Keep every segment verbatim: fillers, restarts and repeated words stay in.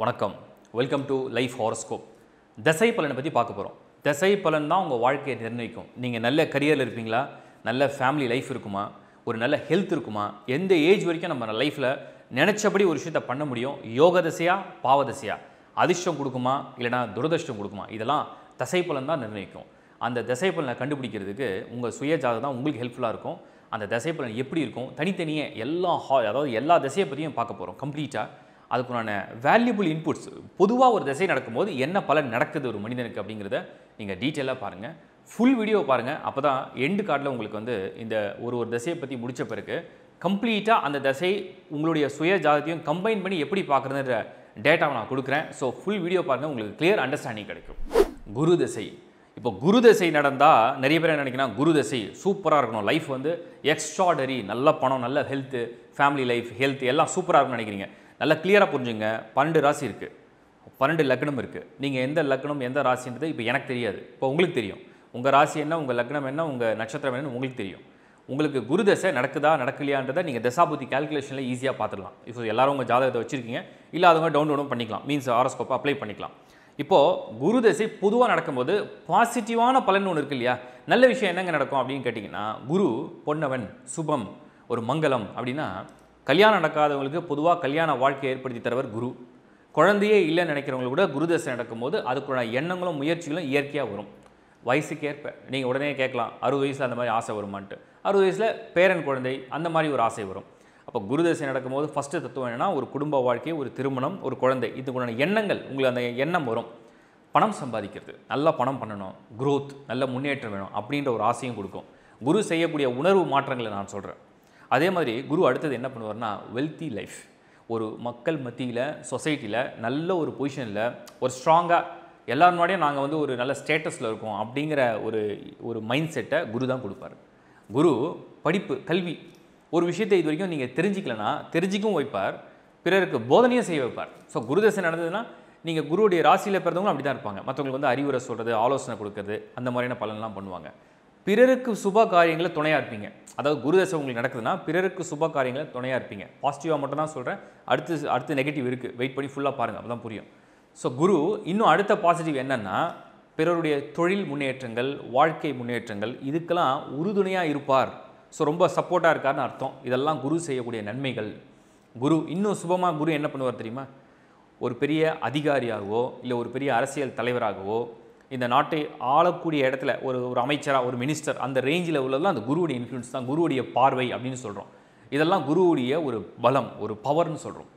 வணக்கம் welcome to life horoscope தசை பலனை பற்றி பார்க்க போகிறோம். தசை பலன் தான் உங்கள் வாழ்க்கையை நிர்ணயிக்கும். நீங்கள் நல்ல கரியரில் இருப்பீங்களா, நல்ல ஃபேமிலி லைஃப் இருக்குமா, ஒரு நல்ல ஹெல்த் இருக்குமா, எந்த ஏஜ் வரைக்கும் நம்ம லைஃப்பில் நினச்சபடி ஒரு விஷயத்தை பண்ண முடியும், யோக தசையா பாவதசையா, அதிர்ஷ்டம் கொடுக்குமா இல்லைனா துரதிர்ஷ்டம் கொடுக்குமா, இதெல்லாம் தசை பலன் தான் நிர்ணயிக்கும். அந்த தசை பலனை கண்டுபிடிக்கிறதுக்கு உங்கள் சுய ஜாதகம் தான் உங்களுக்கு ஹெல்ப்ஃபுல்லாக இருக்கும். அந்த தசை பலன் எப்படி இருக்கும் தனித்தனியே எல்லா ஹா அதாவது எல்லா தசையை பற்றியும் பார்க்க போகிறோம் கம்ப்ளீட்டாக. அதுக்குண்டான வேல்யூபிள் இன்புட்ஸ், பொதுவாக ஒரு திசை நடக்கும்போது என்ன பலன் நடக்குது ஒரு மனிதனுக்கு அப்படிங்கிறத நீங்கள் டீட்டெயிலாக பாருங்கள், ஃபுல் வீடியோ பாருங்கள். அப்போ தான் எண்டு கார்டில் உங்களுக்கு வந்து இந்த ஒரு ஒரு திசையை பற்றி முடித்த பிறகு கம்ப்ளீட்டாக அந்த திசை உங்களுடைய சுய ஜாதகத்தையும் கம்பைன் பண்ணி எப்படி பார்க்குறதுன்ற டேட்டாவை நான் கொடுக்குறேன். ஸோ ஃபுல் வீடியோ பாருங்கள், உங்களுக்கு கிளியர் அண்டர்ஸ்டாண்டிங் கிடைக்கும். குரு திசை, இப்போ குரு திசை நடந்தால் நிறைய பேர் என்ன நினைக்கிறேன்னா குரு திசை சூப்பராக இருக்கணும், லைஃப் வந்து எக்ஸ்ட்ராடரி, நல்ல பணம், நல்ல ஹெல்த்து, ஃபேமிலி லைஃப், ஹெல்த் எல்லாம் சூப்பராக இருக்குன்னு நினைக்கிறீங்க. நல்லா கிளியராக புரிஞ்சுங்க, பன்னெண்டு ராசி இருக்குது, பன்னெண்டு லக்னம் இருக்குது. நீங்கள் எந்த லக்னம் எந்த ராசின்றது இப்போ எனக்கு தெரியாது, இப்போ உங்களுக்கு தெரியும். உங்கள் ராசி என்ன, உங்கள் லக்னம் என்ன, உங்கள் நட்சத்திரம் என்னன்னு உங்களுக்கு தெரியும். உங்களுக்கு குரு தசை நடக்குதா நடக்கலையான்றதை நீங்கள் தசாபுத்தி கால்குலேஷனில் ஈஸியாக பார்த்துடலாம். இப்போ எல்லோரும் உங்கள் ஜாதகத்தை வச்சுருக்கீங்க இல்லை, அதுவும் டவுன்லோடும் பண்ணிக்கலாம், மீன்ஸ் ஹாரோஸ்கோப்பை அப்ளை பண்ணிக்கலாம். இப்போது குரு தசை பொதுவாக நடக்கும்போது பாசிட்டிவான பலன் ஒன்று இருக்குது இல்லையா, நல்ல விஷயம் என்னங்க நடக்கும் அப்படின்னு கேட்டிங்கன்னா, குரு பொன்னவன், சுபம், ஒரு மங்களம் அப்படின்னா, கல்யாணம் நடக்காதவங்களுக்கு பொதுவாக கல்யாண வாழ்க்கையை ஏற்படுத்தி தருவர் குரு. குழந்தையே இல்லைன்னு நினைக்கிறவங்களுக்கு கூட குரு தசை நடக்கும்போது அதுக்குள்ள எண்ணங்களும் முயற்சிகளும் இயற்கையாக வரும், வயசுக்கு ஏற்ப. நீங்கள் உடனே கேட்கலாம், அறுபது வயசில் அந்த மாதிரி ஆசை வருமான்ட்டு. அறுபது வயசில் பேரன் குழந்தை அந்த மாதிரி ஒரு ஆசை வரும். அப்போ குரு தசை நடக்கும்போது ஃபஸ்ட்டு தத்துவம் என்னென்னா, ஒரு குடும்ப வாழ்க்கை, ஒரு திருமணம், ஒரு குழந்தை, இதுக்குள்ள எண்ணங்கள் உங்களுக்கு அந்த எண்ணம் வரும். பணம் சம்பாதிக்கிறது, நல்லா பணம் பண்ணணும், குரோத், நல்ல முன்னேற்றம் வேணும் அப்படின்ற ஒரு ஆசையும் கொடுக்கும். குரு செய்யக்கூடிய உணர்வு மாற்றங்களை நான் சொல்கிறேன். அதே மாதிரி குரு அடுத்தது என்ன பண்ணுவார்னா, வெல்த்தி லைஃப், ஒரு மக்கள் மத்தியில் சொசைட்டியில் நல்ல ஒரு பொசிஷனில் ஒரு ஸ்ட்ராங்காக எல்லார் முன்னாடியும் நாங்கள் வந்து ஒரு நல்ல ஸ்டேட்டஸில் இருக்கோம் அப்படிங்கிற ஒரு ஒரு மைண்ட் செட்டை குரு தான் கொடுப்பார். குரு படிப்பு, கல்வி, ஒரு விஷயத்தை இது வரைக்கும் நீங்கள் தெரிஞ்சிக்கலன்னா தெரிஞ்சிக்கவும் வைப்பார், பிறருக்கு போதனையும் செய்ய வைப்பார். ஸோ குரு தசை நடந்ததுன்னா நீங்கள் குருவுடைய ராசியில் பிறந்தவங்களும் அப்படி தான் இருப்பாங்க. மற்றவங்களுக்கு வந்து அறிவுரை சொல்கிறது, ஆலோசனை கொடுக்கறது, அந்த மாதிரியான பலன்லாம் பண்ணுவாங்க. பிறருக்கு சுப காரியங்களை துணையாக இருப்பீங்க. அதாவது குரு தசை உங்களுக்கு நடக்குதுன்னா பிறருக்கு சுப காரியங்களை துணையாக இருப்பீங்க. பாசிட்டிவாக மட்டும் தான் சொல்கிறேன், அடுத்து அடுத்து நெகட்டிவ் இருக்குது, வெயிட் பண்ணி ஃபுல்லாக பாருங்கள், அப்போ தான் புரியும். ஸோ குரு இன்னும் அடுத்த பாசிட்டிவ் என்னென்னா, பிறருடைய தொழில் முன்னேற்றங்கள், வாழ்க்கை முன்னேற்றங்கள், இதுக்கெல்லாம் உறுதுணையாக இருப்பார். ஸோ ரொம்ப சப்போர்ட்டாக இருக்கார்னு அர்த்தம். இதெல்லாம் குரு செய்யக்கூடிய நன்மைகள். குரு இன்னும் சுபமாக குரு என்ன பண்ணுவார் தெரியுமா, ஒரு பெரிய அதிகாரியாகவோ இல்லை ஒரு பெரிய அரசியல் தலைவராகவோ, இந்த நாட்டை ஆளக்கூடிய இடத்துல ஒரு ஒரு அமைச்சராக, ஒரு மினிஸ்டர், அந்த ரேஞ்சில் உள்ளதெல்லாம் அந்த குருவுடைய இன்ஃப்ளூயன்ஸ் தான், குருவுடைய பார்வை அப்படின்னு சொல்கிறோம். இதெல்லாம் குருவுடைய ஒரு பலம், ஒரு பவர்னு சொல்கிறோம்.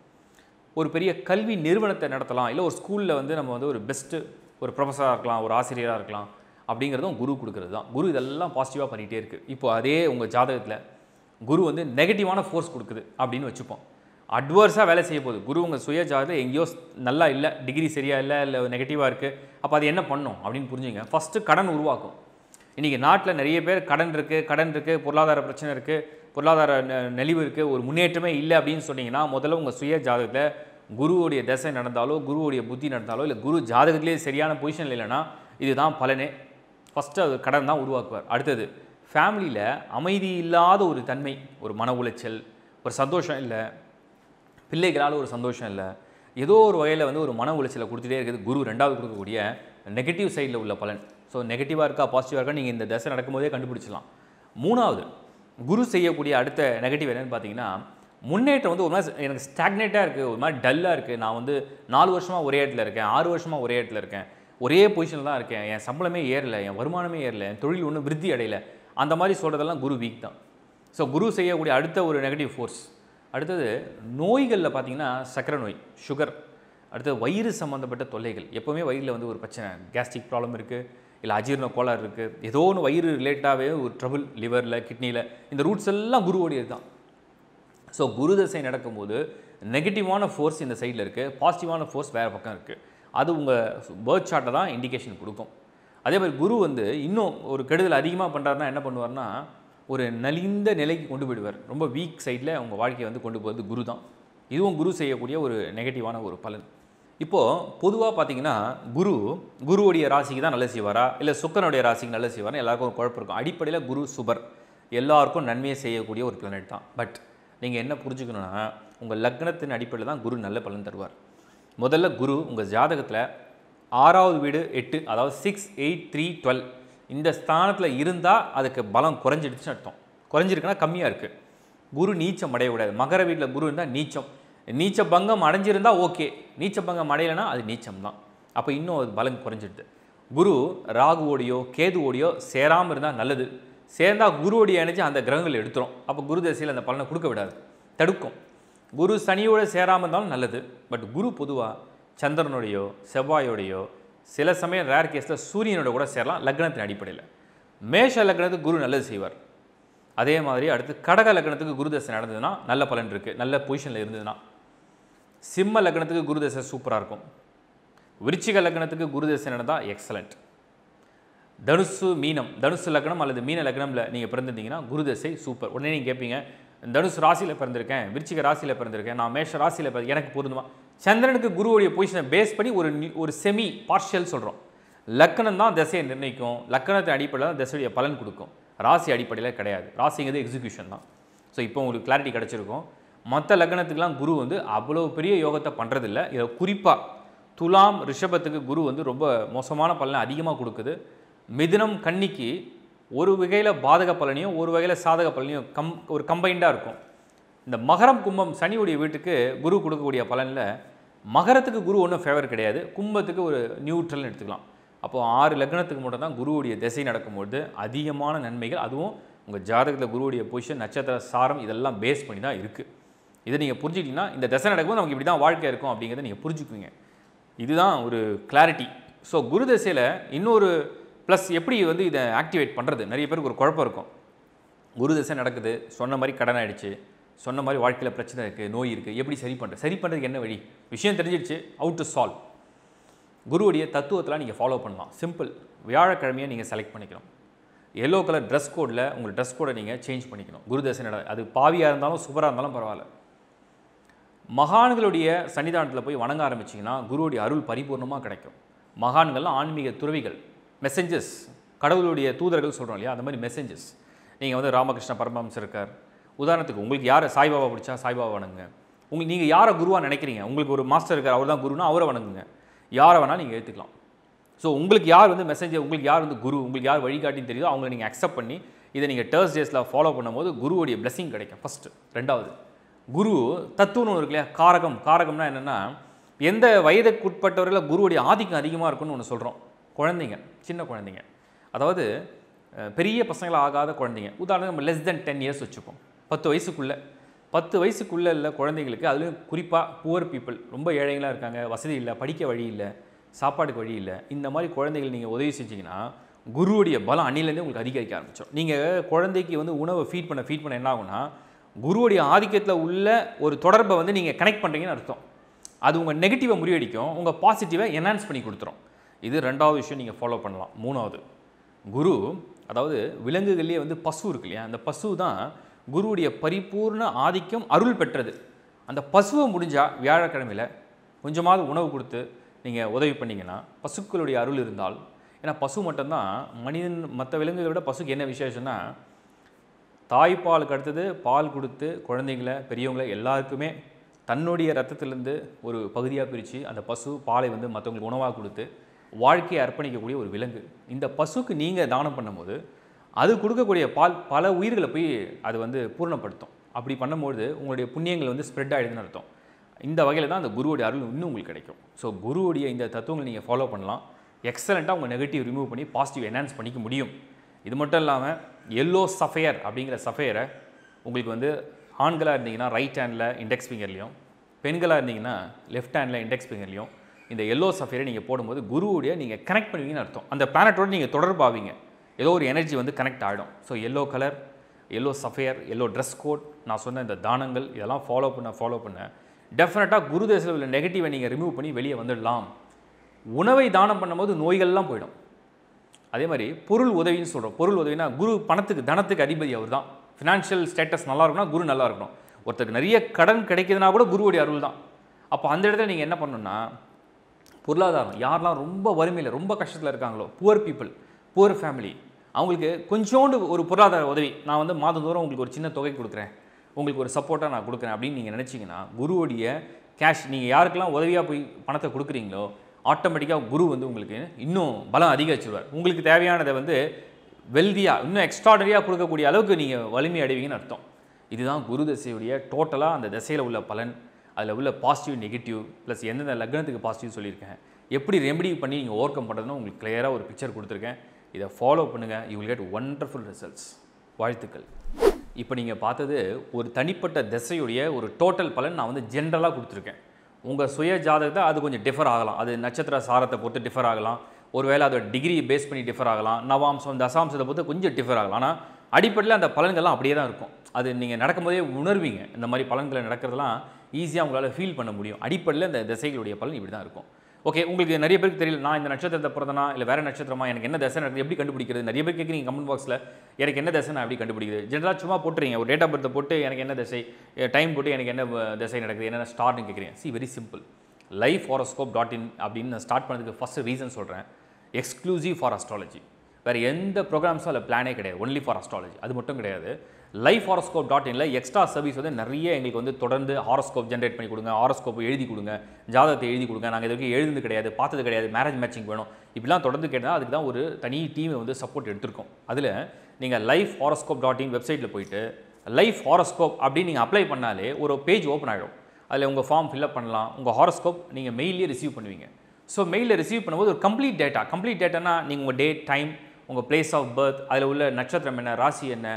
ஒரு பெரிய கல்வி நிறுவனத்தை நடத்தலாம், இல்லை ஒரு ஸ்கூலில் வந்து நம்ம வந்து ஒரு பெஸ்ட்டு ஒரு ப்ரொஃபஸராக இருக்கலாம், ஒரு ஆசிரியராக இருக்கலாம் அப்படிங்கிறதும் குரு கொடுக்குறது தான். குரு இதெல்லாம் பாசிட்டிவாக பண்ணிகிட்டே இருக்குது. இப்போ அதே உங்கள் ஜாதகத்தில் குரு வந்து நெகட்டிவான ஃபோர்ஸ் கொடுக்குது அப்படின்னு வச்சுப்போம், அட்வர்ஸாக வேலை செய்ய போகுது. குரு உங்கள் சுய ஜாதகத்தில் எங்கேயோ நல்லா இல்லை, டிகிரி சரியாக இல்லை, இல்லை நெகட்டிவாக இருக்குது, அப்போ அது என்ன பண்ணும் அப்படின்னு புரிஞ்சுங்க. ஃபஸ்ட்டு கடன் உருவாக்கும். இன்றைக்கி நாட்டில் நிறைய பேர் கடன் இருக்குது, கடன் இருக்குது பொருளாதார பிரச்சனை இருக்குது, பொருளாதார நெளிவு இருக்குது, ஒரு முன்னேற்றமே இல்லை அப்படின்னு சொன்னீங்கன்னா, முதல்ல உங்கள் சுய ஜாதகத்தில் குருவுடைய தசை நடந்தாலோ, குருவுடைய புத்தி நடந்தாலோ, இல்லை குரு ஜாதகத்திலே சரியான பொசிஷனில் இல்லைன்னா இதுதான் பலனே. ஃபஸ்ட்டு அது கடன் தான் உருவாக்குவார். அடுத்தது ஃபேமிலியில் அமைதி இல்லாத ஒரு தன்மை, ஒரு மன உளைச்சல், ஒரு சந்தோஷம் இல்லை, பிள்ளைகளால் ஒரு சந்தோஷம் இல்லை, ஏதோ ஒரு வகையில் வந்து ஒரு மன உளைச்சலை கொடுத்துட்டே இருக்குது. குரு ரெண்டாவது கொடுக்கக்கூடிய நெகட்டிவ் சைடில் உள்ள பலன். ஸோ நெகட்டிவாக இருக்கா பாசிட்டிவாக இருக்கா நீங்கள் இந்த தசை நடக்கும்போதே கண்டுபிடிச்சிடலாம். மூணாவது குரு செய்யக்கூடிய அடுத்த நெகட்டிவ் என்னென்னு பார்த்தீங்கன்னா, முன்னேற்றம் வந்து ஒரு மாதிரி எனக்கு ஸ்டாக்னேட்டாக இருக்குது, ஒரு மாதிரி டல்லாக இருக்குது, நான் வந்து நாலு வருஷமாக ஒரே இடத்துல இருக்கேன், ஆறு வருஷமாக ஒரே இடத்துல இருக்கேன், ஒரே பொசிஷனில் தான் இருக்கேன், என் சம்பளமே ஏறலை, என் வருமானமே ஏறலை, என் தொழில் ஒன்றும் விருத்தி அடையலை, அந்த மாதிரி சொல்கிறதெல்லாம் குரு வீக் தான். ஸோ குரு செய்யக்கூடிய அடுத்த ஒரு நெகட்டிவ் ஃபோர்ஸ். அடுத்தது நோய்களில் பார்த்திங்கன்னா சக்கரை நோய், சுகர், அடுத்தது வயிறு சம்மந்தப்பட்ட தொல்லைகள். எப்போவுமே வயிறில் வந்து ஒரு பிரச்சனை, கேஸ்ட்ரிக் ப்ராப்ளம் இருக்குது, இல்லை அஜீரண கோளாறு இருக்குது, ஏதோ ஒன்று வயிறு ரிலேட்டாகவே ஒரு ட்ரபுள், லிவரில், கிட்னியில், இந்த ரூட்ஸ் எல்லாம் குருவோடையது தான். ஸோ குரு தசை நடக்கும்போது நெகட்டிவான ஃபோர்ஸ் இந்த சைடில் இருக்குது, பாசிட்டிவான ஃபோர்ஸ் வேறு பக்கம் இருக்குது. அது உங்கள் பர்த் சார்ட்டை தான் இண்டிகேஷன் கொடுக்கும். அதே மாதிரி குரு வந்து இன்னும் ஒரு கெடுதல் அதிகமாக பண்ணுறாருன்னா என்ன பண்ணுவார்னா, ஒரு நலிந்த நிலைக்கு கொண்டு போயிடுவார். ரொம்ப வீக் சைடில் அவங்க வாழ்க்கையை வந்து கொண்டு போகிறது குரு தான். இதுவும் குரு செய்யக்கூடிய ஒரு நெகட்டிவான ஒரு பலன். இப்போது பொதுவாக பார்த்திங்கன்னா, குரு குருவுடைய ராசிக்கு தான் நல்ல செய்வாரா இல்லை சுக்கரனுடைய ராசிக்கு நல்ல செய்வாரா எல்லாருக்கும் ஒரு குழப்பம் இருக்கும். அடிப்படையில் குரு சுபர், எல்லாருக்கும் நன்மையை செய்யக்கூடிய ஒரு பிளானட் தான். பட் நீங்கள் என்ன புரிஞ்சுக்கணுன்னா, உங்கள் லக்னத்தின் அடிப்படையில் தான் குரு நல்ல பலன் தருவார். முதல்ல குரு உங்கள் ஜாதகத்தில் ஆறாவது வீடு எட்டு அதாவது சிக்ஸ் எயிட் த்ரீ டுவெல் இந்த ஸ்தானத்தில் இருந்தால் அதுக்கு பலம் குறைஞ்சிடுச்சுன்னு அர்த்தம். குறைஞ்சிருக்குன்னா கம்மியாக இருக்குது. குரு நீச்சம் அடையக்கூடாது. மகர வீட்டில் குரு இருந்தால் நீச்சம், நீச்ச பங்கம் அடைஞ்சிருந்தால் ஓகே, நீச்ச பங்கம் அடையலைன்னா அது நீச்சம் தான். அப்போ இன்னும் அது பலம் குறைஞ்சிடுது. குரு ராகுவோடையோ கேதுவோடையோ சேராமல் இருந்தால் நல்லது. சேர்ந்தால் குருவோடைய எனர்ஜி அந்த கிரகங்கள் எடுத்துரும். அப்போ குரு தசையில் அந்த பலனை கொடுக்க விடாது, தடுக்கும். குரு சனியோடு சேராமல் இருந்தாலும் நல்லது. பட் குரு பொதுவாக சந்திரனுடையோ செவ்வாயோடையோ சில சமயம் ரேர் கேஸில் சூரியனோட கூட சேரலாம் லக்னத்தின் அடிப்படையில். மேஷ லக்னத்துக்கு குரு நல்லது செய்வார். அதே மாதிரி அடுத்து கடக லக்னத்துக்கு குரு தசை நடந்ததுன்னா நல்ல பலன் இருக்குது, நல்ல பொசிஷனில் இருந்ததுன்னா. சிம்ம லக்னத்துக்கு குரு தசை சூப்பராக இருக்கும். விருச்சிக லக்னத்துக்கு குரு தசை நடந்தால் எக்ஸலண்ட். தனுசு மீனம் தனுசு லக்னம் அல்லது மீன லக்னமில் நீங்கள் பிறந்திருந்தீங்கன்னா குரு தசை சூப்பர். உடனே நீங்கள் கேட்பீங்க, தனுசு ராசியில் பிறந்திருக்கேன், விருச்சிக ராசியில் பிறந்திருக்கேன், நான் மேஷ ராசியில் பிறந்த எனக்கு பொருந்துமா? சந்திரனுக்கு குருவுடைய பொசிஷனை பேஸ் பண்ணி ஒரு ஒரு செமி பார்ஷியல் சொல்கிறோம். லக்னம் தான் தசையை நிர்ணயிக்கும், லக்னத்தை அடிப்படையில் தான் தசையுடைய பலன் கொடுக்கும், ராசி அடிப்படையில் கிடையாது. ராசிங்கிறது எக்ஸிக்யூஷன் தான். ஸோ இப்போ உங்களுக்கு கிளாரிட்டி கிடச்சிருக்கும். மற்ற லக்னத்துக்கெலாம் குரு வந்து அவ்வளோ பெரிய யோகத்தை பண்ணுறதில்ல. இதை குறிப்பாக துலாம் ரிஷபத்துக்கு குரு வந்து ரொம்ப மோசமான பலனை அதிகமாக கொடுக்குது. மிதுனம் கன்னிக்கு ஒரு வகையில் பாதக பலனையும் ஒரு வகையில் சாதக பலனையும் கம் ஒரு கம்பைண்டாக இருக்கும். இந்த மகரம் கும்பம் சனியுடைய வீட்டுக்கு குரு கொடுக்கக்கூடிய பலனில் மகரத்துக்கு குரு ஒன்றும் ஃபேவர் கிடையாது, கும்பத்துக்கு ஒரு நியூட்ரல்னு எடுத்துக்கலாம். அப்போது ஆறு லக்னத்துக்கு மட்டும் தான் குருவுடைய திசை நடக்கும்போது அதிகமான நன்மைகள், அதுவும் உங்கள் ஜாதகத்தில் குருவுடைய பொசிஷன் நட்சத்திர சாரம் இதெல்லாம் பேஸ் பண்ணி தான் இருக்குது. இதை நீங்கள் புரிஞ்சுக்கிட்டிங்கன்னா இந்த திசை நடக்கும்போது நமக்கு இப்படி தான் வாழ்க்கை இருக்கும் அப்படிங்கிறத நீங்கள் புரிஞ்சுக்குவீங்க. இதுதான் ஒரு கிளாரிட்டி. ஸோ குரு திசையில் இன்னொரு ப்ளஸ் எப்படி வந்து இதை ஆக்டிவேட் பண்ணுறது? நிறைய பேருக்கு ஒரு குழப்பம் இருக்கும். குரு தசை நடக்குது, சொன்ன மாதிரி கடன் ஆகிடுச்சு, சொன்ன மாதிரி வாழ்க்கையில் பிரச்சனை இருக்குது, நோய் இருக்குது, எப்படி சரி பண்ணுறது? சரி பண்ணுறதுக்கு என்ன வழி? விஷயம் தெரிஞ்சிடுச்சு, ஹவு டு சால்வ். குருவுடைய தத்துவத்தெலாம் நீங்கள் ஃபாலோ பண்ணலாம். சிம்பிள், வியாழக்கிழமையை நீங்கள் செலக்ட் பண்ணிக்கணும். எல்லோ கலர் ட்ரெஸ் கோடில் உங்கள் ட்ரெஸ் கோடை நீங்கள் சேஞ்ச் பண்ணிக்கணும். குரு தசை நட அது பாவியாக இருந்தாலும் சுபராக இருந்தாலும் பரவாயில்ல. மகான்களுடைய சன்னிதானத்தில் போய் வணங்க ஆரம்பிச்சிங்கன்னா குருவுடைய அருள் பரிபூர்ணமாக கிடைக்கும். மகான்கள்லாம் ஆன்மீக துறவிகள், மெசஞ்சர்ஸ், கடவுளுடைய தூதர்கள் சொல்கிறோம் இல்லையா, அந்த மாதிரி மெசஞ்சர்ஸ். நீங்கள் வந்து ராமகிருஷ்ண பரமஹம்சர் இருக்கார் உதாரணத்துக்கு. உங்களுக்கு யார் சாய்பாபா பிடிச்சா சாய்பாபா வணங்குங்க. உங்களுக்கு நீங்கள் யாரை குருவாக நினைக்கிறீங்க, உங்களுக்கு ஒரு மாஸ்டர் இருக்கார் அவர் தான் குருனா அவரை வணங்குங்க. யாரை வேணாலும் நீங்கள் ஏற்றுக்கலாம். ஸோ உங்களுக்கு யார் வந்து மெசஞ்சர், உங்களுக்கு யார் வந்து குரு, உங்களுக்கு யார் வழிகாட்டின்னு தெரியுதோ அவங்கள நீங்கள் அக்செப்ட் பண்ணி இதை நீங்கள் தேர்ஸ் டேஸில் ஃபாலோ பண்ணும்போது குருவுடைய பிளெஸிங் கிடைக்கும் ஃபஸ்ட்டு. ரெண்டாவது, குரு தத்துவம்னு இருக்கு இல்லையா, காரகம். காரகம்னா என்னென்னா எந்த வயதுக்குட்பட்டவர்களில் குருவுடைய ஆதிக்கம் அதிகமாக இருக்குன்னு ஒன்று சொல்கிறோம். குழந்தைங்க, சின்ன குழந்தைங்க, அதாவது பெரிய பசங்களாக ஆகாத குழந்தைங்க. உதாரணத்துக்கு நம்ம லெஸ் தென் டென் இயர்ஸ் வச்சுப்போம். பத்து வயசுக்குள்ளே பத்து வயசுக்குள்ளே இல்லை குழந்தைங்களுக்கு, அதுலேயும் குறிப்பாக புவர் பீப்புள், ரொம்ப ஏழைகளாக இருக்காங்க, வசதி இல்லை, படிக்க வழி இல்லை, சாப்பாட்டுக்கு வழி இல்லை, இந்த மாதிரி குழந்தைகள் நீங்கள் உதவி செஞ்சிங்கன்னா குருவுடைய பலம் அன்னிலேருந்து உங்களுக்கு அதிகரிக்க ஆரம்பித்தோம். நீங்கள் குழந்தைக்கு வந்து உணவை ஃபீட் பண்ண ஃபீட் பண்ண என்ன ஆகும்னா குருவுடைய ஆதிக்கத்தில் உள்ள ஒரு தொடர்பை வந்து நீங்கள் கனெக்ட் பண்ணுறீங்கன்னு அர்த்தம். அது உங்கள் நெகட்டிவை முறியடிக்கும், உங்கள் பாசிட்டிவை என்ஹான்ஸ் பண்ணி கொடுத்துரும். இது ரெண்டாவது விஷயம் நீங்கள் ஃபாலோ பண்ணலாம். மூணாவது, குரு அதாவது விலங்குகள்லேயே வந்து பசு இருக்கு இல்லையா, அந்த பசு தான் குருவுடைய பரிபூர்ண ஆதிக்கம் அருள் பெற்றது. அந்த பசுவை முடிஞ்சால் வியாழக்கிழமையில் கொஞ்சமாவது உணவு கொடுத்து நீங்கள் உதவி பண்ணிங்கன்னா பசுக்களுடைய அருள் இருந்தால், ஏன்னா பசு மட்டும்தான் மனிதன், மற்ற விலங்குகளை விட பசுக்கு என்ன விசேஷம்னா தாய்ப்பாலுக்கு அடுத்தது பால் கொடுத்து குழந்தைங்கள பெரியவங்கள எல்லாருக்குமே தன்னுடைய ரத்தத்திலேருந்து ஒரு பகுதியாக பிரித்து அந்த பசு பாலை வந்து மற்றவங்களுக்கு உணவாக கொடுத்து வாழ்க்கையை அர்ப்பணிக்கக்கூடிய ஒரு விலங்கு. இந்த பசுக்கு நீங்கள் தானம் பண்ணும்போது அது கொடுக்கக்கூடிய பால் பல உயிர்களை போய் அது வந்து பூர்ணப்படுத்தும். அப்படி பண்ணும்போது உங்களுடைய புண்ணியங்கள் வந்து ஸ்ப்ரெட் ஆகிடுதுன்னு அர்த்தம். இந்த வகையில் தான் அந்த குருவுடைய அருள் இன்னும் உங்களுக்கு கிடைக்கும். ஸோ குருவுடைய இந்த தத்துவங்களை நீங்கள் ஃபாலோ பண்ணலாம். எக்ஸலண்ட்டாக உங்கள் நெகட்டிவ் ரிமூவ் பண்ணி பாசிட்டிவ் என்ஹான்ஸ் பண்ணிக்க முடியும். இது மட்டும் இல்லாமல் எல்லோ சஃபையர் அப்படிங்கிற சஃபையரை உங்களுக்கு வந்து ஆண்களாக இருந்தீங்கன்னா ரைட் ஹேண்டில் இண்டெக்ஸ் ஃபிங்கர்லையும், பெண்களாக இருந்தீங்கன்னா லெஃப்ட் ஹேண்டில் இண்டெக்ஸ் ஃபிங்கர்லையும் இந்த எல்லோ சஃபையரை நீங்கள் போடும்போது குருவுடைய நீங்கள் கனெக்ட் பண்ணுவீங்கன்னு அர்த்தம். அந்த பிளானட்டோடு நீங்கள் தொடர்பாவீங்க, ஏதோ ஒரு எனர்ஜி வந்து கனெக்ட் ஆகிடும். So yellow colour, yellow sapphire, yellow dress code, நான் சொன்ன இந்த தானங்கள் இதெல்லாம் ஃபாலோ பண்ண ஃபாலோ பண்ண டெஃபினட்டாக குரு தேசத்தில் உள்ள நெகட்டிவை நீங்கள் ரிமூவ் பண்ணி வெளியே வந்துடலாம். உணவை தானம் பண்ணும்போது நோய்கள்லாம் போயிடும். அதே மாதிரி பொருள் உதவின்னு சொல்கிறோம். பொருள் உதவினா குரு பணத்துக்கு தனத்துக்கு அதிபதி அவர் தான். ஃபினான்ஷியல் ஸ்டேட்டஸ் நல்லா இருக்குன்னா குரு நல்லா இருக்கணும். ஒருத்தருக்கு நிறைய கடன் கிடைக்கிதுன்னா கூட குருவுடைய அருள் தான். அப்போ அந்த இடத்துல நீங்கள் என்ன பண்ணணும்னா பொருளாதாரம், யாரெல்லாம் ரொம்ப வறுமையில் ரொம்ப கஷ்டத்தில் இருக்காங்களோ, புவர் பீப்புள், புவர் ஃபேமிலி, அவங்களுக்கு கொஞ்சோண்டு ஒரு பொருளாதார உதவி, நான் வந்து மாதந்தோறும் உங்களுக்கு ஒரு சின்ன தொகை கொடுக்குறேன், உங்களுக்கு ஒரு சப்போர்ட்டாக நான் கொடுக்குறேன் அப்படின்னு நீங்கள் நினச்சிங்கன்னா குருவுடைய कैश नहीं उदविया पणते कुो आटोमेटिका गुरु वो इन बल अधिकान वेल्दिया इन एक्स्ट्राडनरिया कुछ अल्वुक नहीं वलिमी अड़वीन अर्थम इतना गुरु दशा टोटल असल पलन अल पॉजिटिव नेगेटिव प्लस एंत लग्न पॉजिटिव एप्ली रेमडी पड़ी ओवर कम पड़ेन उ क्लियर और पिक्चर को फॉलो पड़ूंग you will get wonderful results वातुक्कल इप्पो पार्थदु और तनिप्पट्ट दशैयुडैय और टोटल पलन ना वंदु जनरला कुडुत्तिरुक्केन उंगा सुय जातकत्तै अदु कोंजम डिफर आगलाम अदु नक्षत्र सारत्तै पोट्टु डिफर आगलाम ओरुवेळै अदु डिग्री बेस पण्णि डिफर आगलाम नवांशम दशांशत्तै पोट्टु कोंजम डिफर आगलाम आना अडिप्पडिल अंद पलनगळ्लाम अप्पडिये तान इरुक्कुम अदु नींगा नडक्कुम्पोदे उणर्वींगा इंद मारी पलनगळ नडक्करदெல்லாம் ஈஸியா உங்களால ஃபீல் பண்ண முடியும் அடிப்ப்படில அந்த திசைகளுடைய பலன் இப்படி தான் இருக்கும் ஓகே உங்களுக்கு நிறைய பேருக்கு தெரியல நான் இந்த நட்சத்திரத்தை பிறந்தனா இல்ல வேற நட்சத்திரமா எனக்கு என்ன திசை நடக்குது எப்படி கண்டுபிடிக்கிறது நிறைய பேர் கேக்குறீங்க கமெண்ட் பாக்ஸ்ல எனக்கு என்ன திசை நான் எப்படி கண்டுபிடிக்கிறது ஜெனரலா சும்மா போட்றீங்க ஒரு டேட் ஆஃப் பர்த் போட்டு எனக்கு என்ன திசை டைம் போட்டு எனக்கு என்ன திசை நடக்குது என்ன ஸ்டார்னு கேக்குறீங்க see very simple life horoscope dot in அப்படின ஸ்டார்ட் பண்ணதுக்கு ஃபர்ஸ்ட் ரீசன் சொல்றேன் exclusive for astrology வேற எந்த ப்ரோகிராம்ஸால பிளானே கிடையாது only for astrology அது மட்டும் கிடையாது life horoscope dot in ல எக்ஸ்ட்ரா சர்வீஸ் வந்து நிறைய உங்களுக்கு வந்து தொடர்ந்து ஹாரோஸ்கோப் ஜெனரேட் பண்ணி கொடுங்க ஹாரோஸ்கோப் எழுதி கொடுங்க ஜாதகத்தை எழுதி கொடுங்க நாங்க இதுக்கு எழுதுனது கிடையாது பார்த்தது கிடையாது மேரேஜ் மேட்சிங் வேணும் இப்படிலாம் தொடர்ந்து கேட்டா அதுக்கு தான் ஒரு தனி டீம் வந்து சப்போர்ட் எடுத்துறோம் அதுல நீங்க life horoscope dot in வெப்சைட்ல போய்ட்டு லைஃப் ஹாரோஸ்கோப் அப்படி நீங்க அப்ளை பண்ணாலே ஒரு பேஜ் ஓபன் ஆகும் அதுல உங்க ஃபார்ம் fill up பண்ணலாம் உங்க ஹாரோஸ்கோப் நீங்க மெயில்ல ரிசீவ் பண்ணுவீங்க சோ மெயில்ல ரிசீவ் பண்ணும்போது ஒரு கம்ப்ளீட் டேட்டா கம்ப்ளீட் டேட்டானா நீங்க உங்க டேட் டைம் உங்க பிளேஸ் ஆஃப் பர்த் அதுல உள்ள நட்சத்திரம் என்ன ராசி என்ன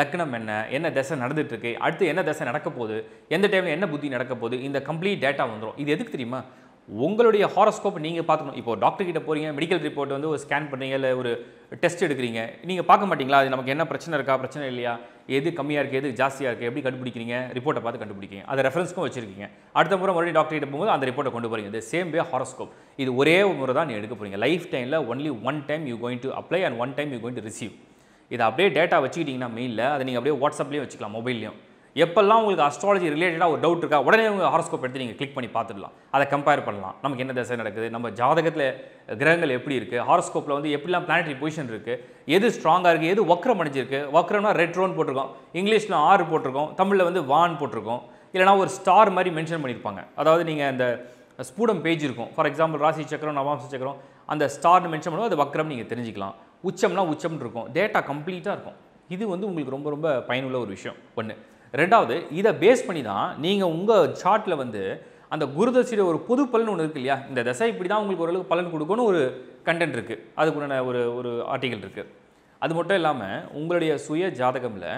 லக்னம் என்ன என்ன திசை நடந்துட்டு இருக்கு அடுத்து என்ன திசை நடக்க போகுது எந்த டைம்ல என்ன புத்தி நடக்க போகுது இந்த கம்ப்ளீட் டேட்டா வந்துரும் இது எதுக்கு தெரியுமா உங்களுடைய ஹாரோஸ்கோப் நீங்க பார்க்கணும் இப்போ டாக்டர் கிட்ட போறீங்க மெடிக்கல் ரிப்போர்ட் வந்து ஒரு ஸ்கேன் பண்றீங்க இல்ல ஒரு டெஸ்ட் எடுக்கிறீங்க நீங்க பார்க்க மாட்டீங்களா அது நமக்கு என்ன பிரச்சனை இருக்கா பிரச்சனை இல்லையா எது கம்மியா இருக்கு எது ஜாஸ்தியா இருக்கு எப்படி கண்டுபிடிக்கிறீங்க ரிப்போர்ட்டை பார்த்து கண்டுபிடிக்கிறீங்க அதை ரெஃபரன்ஸ்க்கு வச்சிருக்கீங்க அடுத்த முறை மறுபடியும் டாக்டர் கிட்ட போகும்போது அந்த ரிப்போர்ட்டை கொண்டு போறீங்க தி சேம் வே ஹாரோஸ்கோப் இது ஒரே ஒரு முறை தான் நீ எடுக்க போறீங்க லைஃப் டைம்ல only one time you going to apply and one time you going to receive இது அப்படியே டேட்டா வச்சுக்கிட்டீங்கன்னா மெயிலில் அதை நீங்கள் அப்படியே வாட்ஸ்அப்லேயும் வச்சுக்கலாம் மொபைல்லையும் எப்பெல்லாம் உங்களுக்கு அஸ்ட்ராலஜி ரிலேட்டடாக ஒரு டவுட் இருக்கா உடனே உங்கள் ஹாரோஸ்கோப் எடுத்து நீங்கள் கிளிக் பண்ணி பார்த்துடலாம் அதை கம்பேர் பண்ணலாம் நமக்கு என்ன திசை நடக்குது நம்ம ஜாதகத்தில் கிரகங்கள் எப்படி இருக்குது ஹாரோஸ்கோப்பில் வந்து எப்படிலாம் பிளானட்டரி பொசிஷன் இருக்குது எது ஸ்ட்ராங்காக இருக்குது எது வக்ரம் அடைஞ்சிருக்கு வக்ரம்னா ரெட்ரோன்னு போட்டிருக்கோம் இங்கிலீஷில் ஆறு போட்டிருக்கோம் தமிழில் வந்து வான் போட்டிருக்கோம் இல்லைனா ஒரு ஸ்டார் மாதிரி மென்ஷன் பண்ணியிருப்பாங்க அதாவது நீங்கள் அந்த ஸ்பூடம் பேஜ் இருக்கும் ஃபார் எக்ஸாம்பிள் ராசி சக்கரம் நவாம்ச சக்கரம் அந்த ஸ்டார்னு மென்ஷன் பண்ணுவோம் அது வக்ரம் நீங்கள் தெரிஞ்சுக்கலாம் உச்சம்னா உச்சம் இருக்கும் டேட்டா கம்ப்ளீட்டாக இருக்கும் இது வந்து உங்களுக்கு ரொம்ப ரொம்ப பயனுள்ள ஒரு விஷயம் ஒன்று ரெண்டாவது இதை பேஸ் பண்ணி தான் நீங்கள் உங்கள் சார்ட்டில் வந்து அந்த குரு தசையோட ஒரு பொது பலன் ஒன்று இருக்கு இல்லையா இந்த தசை இப்படி தான் உங்களுக்கு ஓரளவுக்கு பலன் கொடுக்கும்னு ஒரு கண்டென்ட் இருக்குது அதுக்குண்டான ஒரு ஒரு ஆர்டிகல் இருக்குது அது மட்டும் இல்லாமல் உங்களுடைய சுய ஜாதகமில்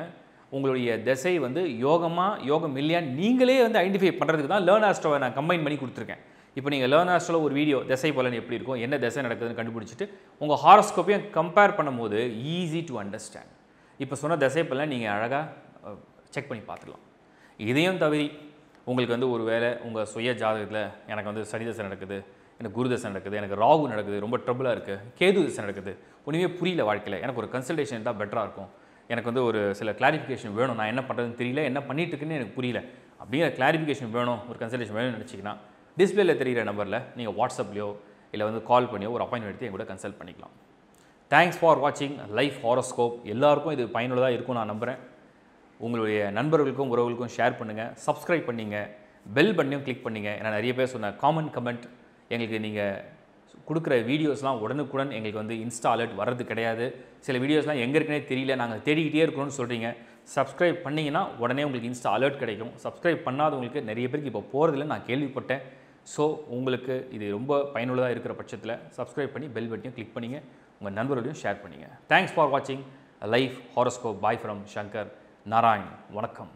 உங்களுடைய தசை வந்து யோகமாக யோகம் இல்லையான்னு நீங்களே வந்து ஐடென்டிஃபை பண்ணுறதுக்கு தான் லேர்ன் ஆஸ்ட்ரோவை நான் கம்பைன் பண்ணி கொடுத்துருக்கேன் இப்போ நீங்கள் லேர்ன் ஆஸ்ட்ரோல ஒரு வீடியோ திசை பலன் எப்படி இருக்கும் என்ன திசை நடக்குதுன்னு கண்டுபிடிச்சிட்டு உங்கள் ஹாரோஸ்கோப்பையும் கம்பேர் பண்ணும்போது ஈஸி டு அண்டர்ஸ்டாண்ட் இப்போ சொன்ன திசை பலனை நீங்கள் அழகாக செக் பண்ணி பார்த்துக்கலாம் இதையும் தவிர உங்களுக்கு வந்து ஒரு வேளை உங்கள் சுய ஜாதகத்தில் எனக்கு வந்து சனி திசை நடக்குது எனக்கு குரு திசை நடக்குது எனக்கு ராகு நடக்குது ரொம்ப ட்ரபிளாக இருக்குது கேது திசை நடக்குது ஒன்றுமே புரியல வாழ்க்கையில் எனக்கு ஒரு கன்சல்டேஷன் இருந்தால் பெட்டராக இருக்கும் எனக்கு வந்து ஒரு சில கிளாரிஃபிகேஷன் வேணும் நான் என்ன பண்ணுறதுன்னு தெரியல என்ன பண்ணிட்டு இருக்குன்னு எனக்கு புரியல அப்படிங்கிற கிளாரிஃபிகேஷன் வேணும் ஒரு கன்சல்டேஷன் வேணும்னு நினச்சிங்கன்னா டிஸ்பிளேல தெரிகிற நம்பரில் நீங்கள் வாட்ஸ்அப்லையோ இல்லை வந்து கால் பண்ணியோ ஒரு அப்பாயின்மெண்ட் எடுத்து எங்கூட கன்சல்ட் பண்ணிக்கலாம் தேங்க்ஸ் ஃபார் வாட்சிங் லைஃப் ஹாரோஸ்கோப் எல்லாருக்கும் இது பயனுள்ளதாக இருக்கும் நான் நம்புகிறேன் உங்களுடைய நண்பர்களுக்கும் உறவுகளுக்கும் ஷேர் பண்ணுங்கள் சப்ஸ்கிரைப் பண்ணிங்க பெல் பட்டனையும் கிளிக் பண்ணிங்க ஏன்னா நிறைய பேர் சொன்ன காமன் கமெண்ட் எங்களுக்கு நீங்கள் கொடுக்குற வீடியோஸ்லாம் உடனுக்குடன் எங்களுக்கு வந்து இன்ஸ்டா அலர்ட் வர்றது கிடையாது சில வீடியோஸ்லாம் எங்கே இருக்குன்னே தெரியல நாங்கள் தேடிக்கிட்டே இருக்கணும்னு சொல்கிறீங்க சப்ஸ்கிரைப் பண்ணிங்கன்னா உடனே உங்களுக்கு இன்ஸ்டா அலர்ட் கிடைக்கும் சப்ஸ்கிரைப் பண்ணாதவங்களுக்கு நிறைய பேருக்கு இப்போ போகிறதில்ல நான் கேள்விப்பட்டேன் ஸோ உங்களுக்கு இது ரொம்ப பயனுள்ளதாக இருக்கிற பட்சத்தில் சப்ஸ்கிரைப் பண்ணி பெல் பட்டனையும் கிளிக் பண்ணிங்க உங்கள் நண்பர்களையும் ஷேர் பண்ணுங்கள் தேங்க்ஸ் ஃபார் வாட்சிங் life horoscope bye from Shankar Narayan வணக்கம்.